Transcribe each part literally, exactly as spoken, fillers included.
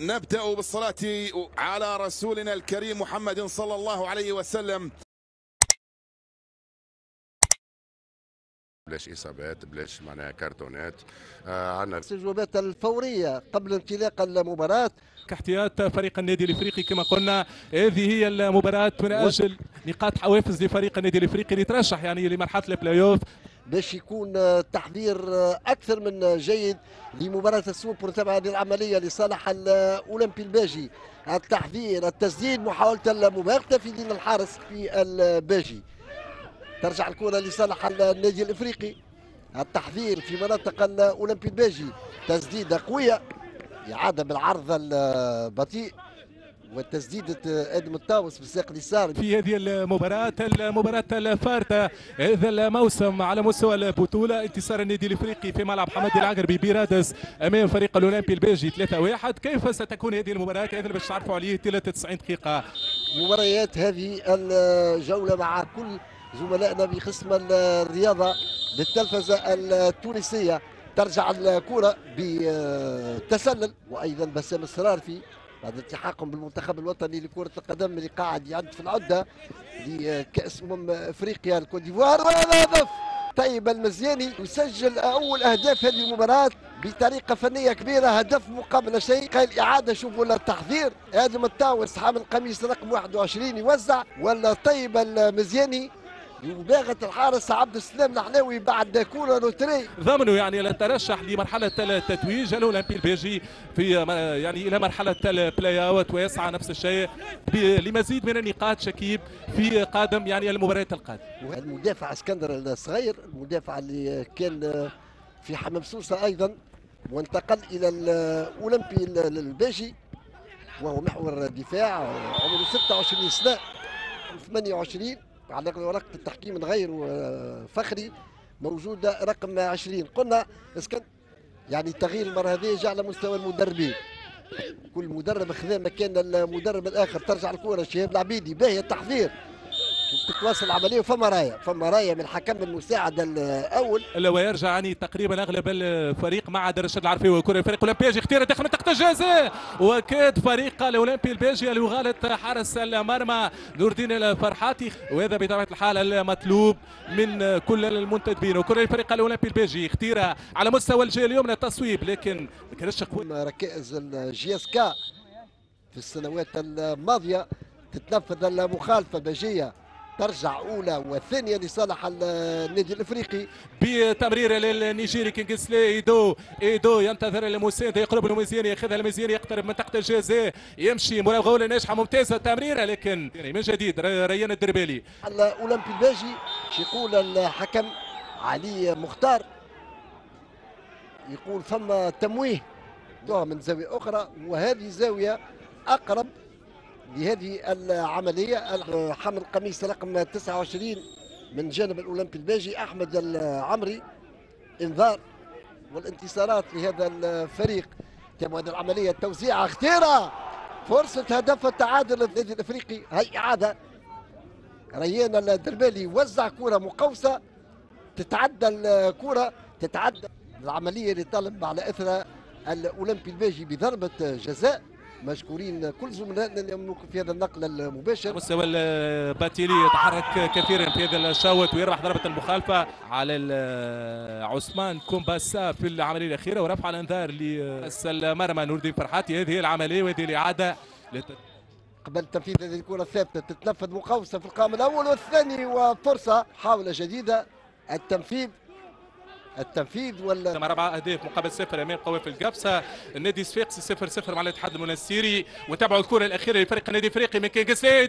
نبدأ بالصلاة على رسولنا الكريم محمد صلى الله عليه وسلم. بلاش إصابات، بلاش معناها كارتونات. آه عندنا التجوبات الفورية قبل انطلاق المباراة كاحتياط فريق النادي الإفريقي. كما قلنا هذه هي المباراة من أجل نقاط حوافز لفريق النادي الإفريقي اللي ترشح يعني لمرحلة البلاي أوف، باش يكون تحضير أكثر من جيد لمباراة السوبر. تبع هذه العملية لصالح الأولمبي الباجي، التحضير، التسديد، محاولة المباغتة في دين الحارس في الباجي. ترجع الكرة لصالح النادي الإفريقي، التحضير في مناطق الأولمبي الباجي، تسديدة قوية، إعادة بالعرض البطيء وتسديدة آدم الطاوس بالساق اليسار. في هذه المباراة المباراة الفارقة هذا الموسم على مستوى البطولة، انتصار النادي الإفريقي في ملعب حمد العقربي بيرادس أمام فريق الأولمبي الباجي ثلاثة واحد. كيف ستكون هذه المباراة؟ هذا باش تعرفوا عليه ثلاثة وتسعين دقيقة. مباريات هذه الجولة مع كل زملائنا بقسم الرياضة بالتلفزة التونسية. ترجع الكرة بتسلل وأيضا بسام السرارفي بعد التحاقهم بالمنتخب الوطني لكرة القدم اللي قاعد يعد في العدة لكأس أمم أفريقيا الكوت ديفوار. وهدف طيب المزياني يسجل أول أهداف هذه المباراة بطريقة فنية كبيرة، هدف مقابل شيء. قال إعادة، شوفوا التحضير، آدم الطاوس حامل القميص رقم واحد وعشرين يوزع، ولا طيب المزياني وباغت الحارس عبد السلام النحناوي بعد كوره روتري. ضمنوا يعني الترشح لمرحله التتويج الاولمبي الباجي في يعني الى مرحله البلاي اوت، ويسعى نفس الشيء لمزيد من النقاط شكيب في قادم يعني المباريات القادمه. المدافع اسكندر الصغير، المدافع اللي كان في حمام سوسه ايضا وانتقل الى الاولمبي الباجي وهو محور دفاع، عمره ستة وعشرين سنه، ثمانية وعشرين على ورقة التحكيم نغير فخري موجودة رقم عشرين. قلنا اسكن يعني التغيير المرة هذه جاء على مستوى المدربين، كل مدرب خذا مكان المدرب الآخر. ترجع الكورة شهاب العبيدي، باهي التحضير، تتواصل العمليه وفما رايه فما رايه من الحكم المساعد الاول. ويرجع يعني تقريبا اغلب الفريق مع رشيد العرفاوي. كره فريق الاولمبي اختيرت داخل منطقه الجزاء، وكاد فريق الاولمبي الباجي اللي غالط حارس المرمى نور الدين الفرحاتي، وهذا بطبيعه الحال المطلوب من كل المنتدبين. وكره فريق الاولمبي الباجي اختيرها على مستوى الجهه اليمنى تصويب، لكن ما كانش قوي. ركائز الجي اس كا في السنوات الماضيه تتنفذ المخالفه باجيه. ترجع أولى وثانية لصالح النادي الإفريقي بتمرير للنيجيري كينغسلي إيدو. إيدو ينتظر المساندة، يقرب المزياني، ياخذها المزياني، يقترب منطقة الجزاء، يمشي مراوغة ناجحة ممتازة تمريرة، لكن يعني من جديد ريان الدربالي. الأولمبي الباجي يقول الحكم علي مختار، يقول فما تمويه من زاوية أخرى، وهذه زاوية أقرب لهذه العملية. حمل القميص رقم تسعة وعشرين من جانب الأولمبي الباجي أحمد العمري، انذار والانتصارات لهذا الفريق. تم هذه العملية، التوزيع، اختيرة فرصة هدف التعادل للنادي الإفريقي. هي إعادة، ريان الدربالي وزع كرة مقوسة، تتعدى الكرة، تتعدى العملية اللي طالب على إثرها الأولمبي الباجي بضربة جزاء. مشكورين كل زملائنا اللي يملكوا في هذا النقل المباشر. مستوى الباتيلي يتحرك كثيرا في هذا الشوط ويربح ضربه المخالفه على عثمان كومباسا في العمليه الاخيره، ورفع الانذار للمرمى نور الدين الفرحاتي. هذه العمليه وهذه الاعاده لت... قبل تنفيذ هذه الكره الثابته تتنفذ مقوسه في القام الاول والثاني، وفرصه محاوله جديده، التنفيذ التنفيذ ولا أربعة أهداف مقابل صفر أمام قوافل القبصة. النادي صفاقسي صفر صفر مع الاتحاد المنستيري. وتابعوا الكرة الأخيرة لفريق النادي الإفريقي من كينغسلي،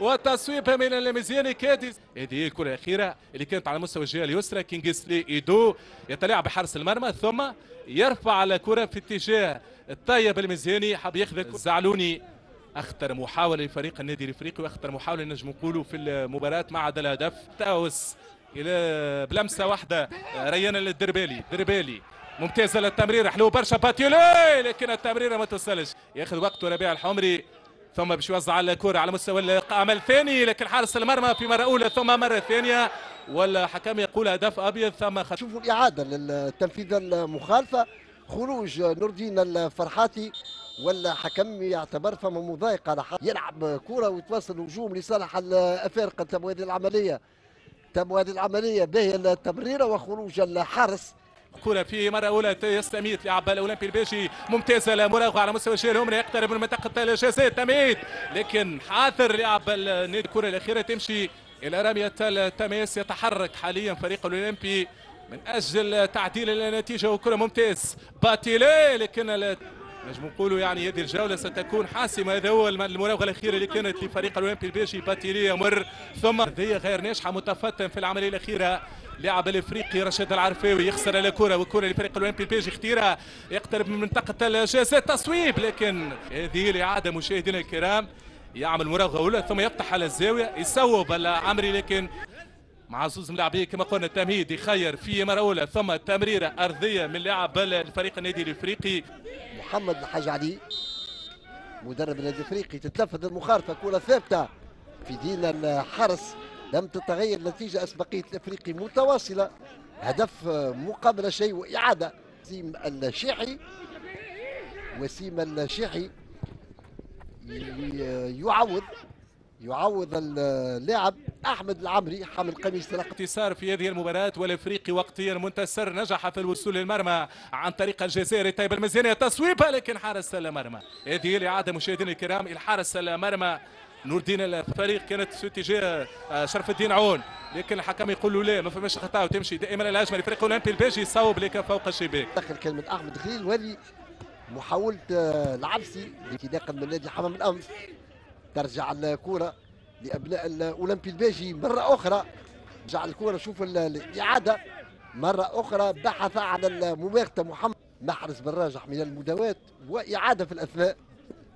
والتصويب من المزياني كاديس. هذه هي الكرة الأخيرة اللي كانت على مستوى الجهة اليسرى. كينغسلي إيدو يتلاعب بحارس المرمى ثم يرفع على كرة في اتجاه الطيب المزياني، حاب ياخذ زعلوني. أخطر محاولة لفريق النادي الإفريقي وأخطر محاولة نجم نقولوا في المباراة مع هذا الهدف. تاوس الى بلمسه واحده ريان الدربالي، دربالي ممتازه للتمرير، حلو برشا باتيولي، لكن التمريره ما توصلش، ياخذ وقته ربيع الحمري ثم باش يوزع الكره على مستوى القائم الثاني، لكن حارس المرمى في مره اولى ثم مره ثانيه والحكم يقول هدف ابيض ثم خط. شوفوا الاعاده للتنفيذ المخالفه، خروج نور الدين الفرحاتي ولا حكم يعتبر فما مضايقه على حق يلعب كره ويتواصل هجوم لصالح الافارقه. تم هذه العمليه تم هذه العمليه باهيه التمريره وخروج الحارس. كرة في مرة أولى يستميت لعب الأولمبي الباجي ممتازة المراوغة على مستوى الجهة اليمنى يقترب من منطقة الجزاء تميت لكن حاضر لعب النادي. الكرة الأخيرة تمشي إلى رمية التماس. يتحرك حاليا فريق الأولمبي من أجل تعديل النتيجة وكرة ممتاز باتيلي لكن نجم نقولوا يعني هذه الجولة ستكون حاسمة. هذا هو المراوغة الأخيرة اللي كانت لفريق الأولمبي الباجي باتيلي يمر ثم هذه غير ناجحة متفتن في العملية الأخيرة. لاعب الافريقي رشيد العرفاوي يخسر الكره وكره لفريق الاولمبي الباجي اختيرها يقترب من منطقه الجزاء تصويب لكن هذه الاعاده مشاهدينا الكرام يعمل مراوغه اولى ثم يفتح على الزاويه يصوب العمري لكن مع زوز ملاعبيه كما قلنا تمهيد يخير في مره اولى ثم تمريره ارضيه من لاعب الفريق النادي الافريقي محمد الحاج علي مدرب النادي الافريقي. تتلفظ المخالفه كره ثابته في دين الحارس. لم تتغير النتيجة أسبقية الأفريقي متواصلة هدف مقابل شيء وإعادة. سيم الشيحي وسيم الشيحي يعوض يعوض اللاعب أحمد العمري حامل قميص تلقى انتصار في هذه المباراة والأفريقي وقتيا منتصر نجح في الوصول للمرمى عن طريق الجزائري الطيب المزياني تصويبها لكن حارس المرمى. هذه الإعادة مشاهدينا الكرام الحارس المرمى نور الدين الفريق كانت في اتجاه شرف الدين عون لكن الحكم يقول له لا ما فماش خطا وتمشي دائما الهجمه لفريق الاولمبي الباجي يصوب لك فوق الشباك. دخل كلمه احمد خليل وهذه محاوله العبسي انطلاقا من نادي حمام الامس. ترجع الكره لابناء الاولمبي الباجي مره اخرى. رجع الكره شوف الاعاده مره اخرى بحث عن المماخته محمد محرز بالراجح من المداوات واعاده في الاثناء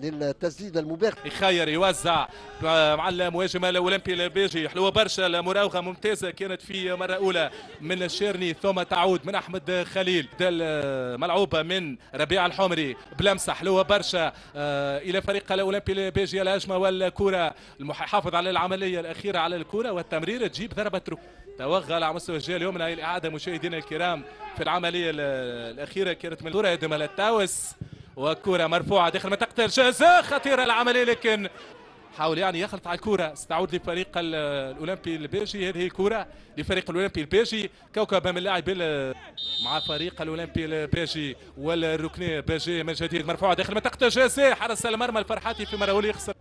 للتسديد المباغت. يخير يوزع مع المهاجم الاولمبي الباجي حلوه برشا المراوغه ممتازه كانت في مره اولى من الشيرني ثم تعود من احمد خليل ملعوبه من ربيع الحمري بلمسه حلوه برشا الى فريق الاولمبي الباجي الهجمه والكره المحافظ على العمليه الاخيره على الكره والتمرير تجيب ضربه رو توغل على مستوى الجهه اليمنى. الاعاده مشاهدينا الكرام في العمليه الاخيره كانت من دور آدم الطاوس وكرة مرفوعة داخل منطقة الجزاء خطيرة العملية لكن حاول يعني يخلط على الكرة. ستعود لفريق الأولمبي الباجي هذه الكرة لفريق الأولمبي الباجي كوكب من لاعبين مع فريق الأولمبي الباجي والركنية باجي من جديد مرفوعة داخل منطقة الجزاء حرس المرمى الفرحاتي في مرة أولى يخسر.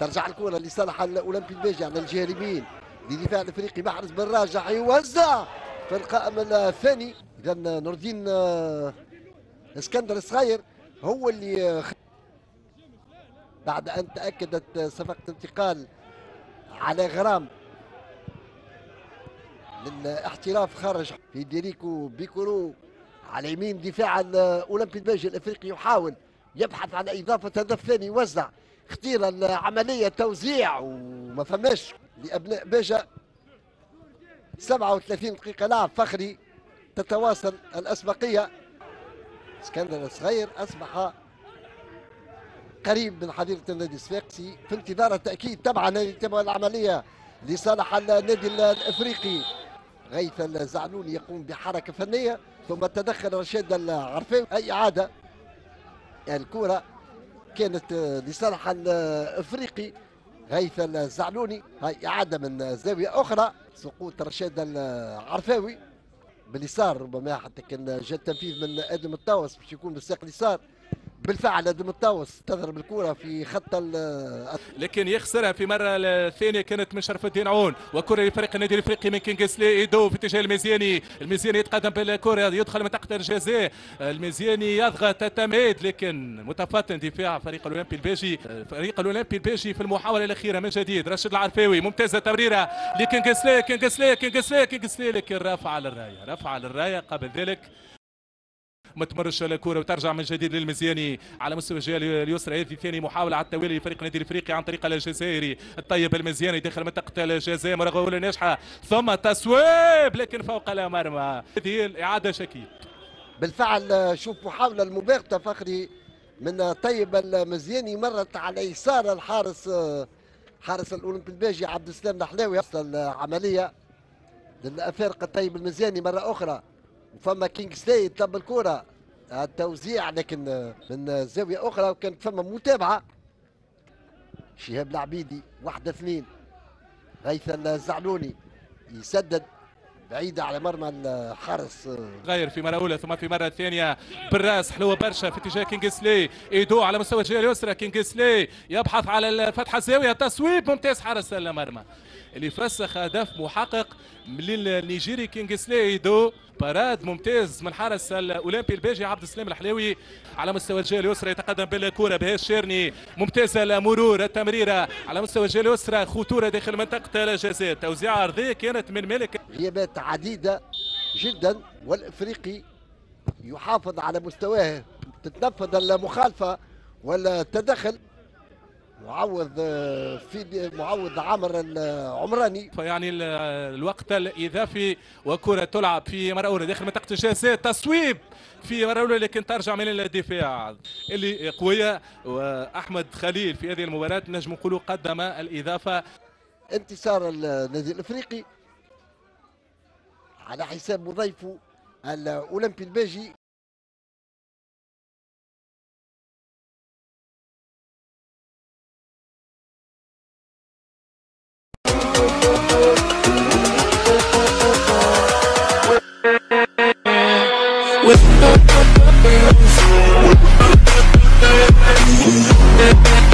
ترجع الكرة لصالح الأولمبي الباجي على الجهة اليمين لدفاع الأفريقي محرز بالراجع يوزع في القائم الثاني. إذا نور الدين اسكندر الصغير هو اللي بعد أن تأكدت صفقة انتقال علي غرام للاحتراف خرج فيدريكو بيكورو على يمين دفاع الأولمبي الباجي. الأفريقي يحاول يبحث عن إضافة هدف ثاني يوزع اختير العملية توزيع وما فماش لأبناء باجا. سبعة وثلاثين دقيقة لعب فخري تتواصل الأسبقية. اسكندر الصغير اصبح قريب من حظيره النادي الصفاقسي في انتظار التاكيد طبعا يتم العمليه لصالح النادي الافريقي. غيث الزعلوني يقوم بحركه فنيه ثم تدخل رشيد العرفاوي. اي عاده الكره كانت لصالح الافريقي. غيث الزعلوني هاي اعاده من زاويه اخرى سقوط رشيد العرفاوي باليسار ربما حتى كان جاء التنفيذ من آدم الطاوس باش يكون بالساق اليسار. بالفعل آدم الطاوس تضرب الكره في خط لكن يخسرها في مره ثانيه كانت من شرف الدين عون وكره لفريق النادي الافريقي من كينغسلي إيدو في اتجاه المزياني. المزياني يتقدم بالكره يدخل منطقه الجزاء المزياني يضغط التمهيد لكن متفطن دفاع فريق الاولمبي الباجي. فريق الاولمبي الباجي في المحاوله الاخيره من جديد رشيد العرفاوي ممتازه تمريره لكينغسلي كينغسلي كينغسلي كينغسلي لكن رافعه للرايه رافعه للرايه قبل ذلك ما تمرش الكره وترجع من جديد للمزياني على مستوى الجهه اليسرى. هذه ثاني محاوله على التوالي لفريق النادي الافريقي عن طريق الجزائري الطيب المزياني داخل منطقه الجزاء مراوغه اولى ناجحه ثم تصويب لكن فوق المرمى. هذه الاعاده شكيل بالفعل. شوف محاوله المباغته فخري من طيب المزياني مرت على يسار الحارس حارس الاولمبي الباجي عبد السلام النحناوي. العمليه للافارقه الطيب المزياني مره اخرى وفما كينغسلي طلب الكره التوزيع لكن من زاويه اخرى وكان فما متابعه. شهاب العبيدي واحد اثنين، غيث الزعلوني يسدد بعيدة على مرمى الحارس غير في مرة أولى ثم في مرة ثانية بالراس، حلوة برشا في اتجاه كينغسلي إيدو على مستوى الجهة اليسرى. كينغسلي يبحث على فتح الزاوية، تصويب ممتاز حارس المرمى اللي فسخ هدف محقق للنيجيري كينغسلي إيدو. باراد ممتاز من حارس الأولمبي الباجي عبد السلام النحناوي على مستوى الجهة اليسرى، يتقدم بالكرة بهاء الشيرني. ممتازة المرور، التمريرة على مستوى الجهة اليسرى، خطورة داخل منطقة الجزاء. توزيعة عرضية كانت من ملك. غيابات عديدة جدا والإفريقي يحافظ على مستواه، تتنفذ المخالفة ولا تدخل. معوض في معوض عامر العمراني، فيعني الوقت الاضافي وكره تلعب في مره اولى داخل منطقه الجزاء. تصويب في مره اولى لكن ترجع من الدفاع اللي قويه، واحمد خليل في هذه المباراه نجم نقولوا قدم الاضافه. انتصار النادي الافريقي على حساب مضيفه الاولمبي الباجي. With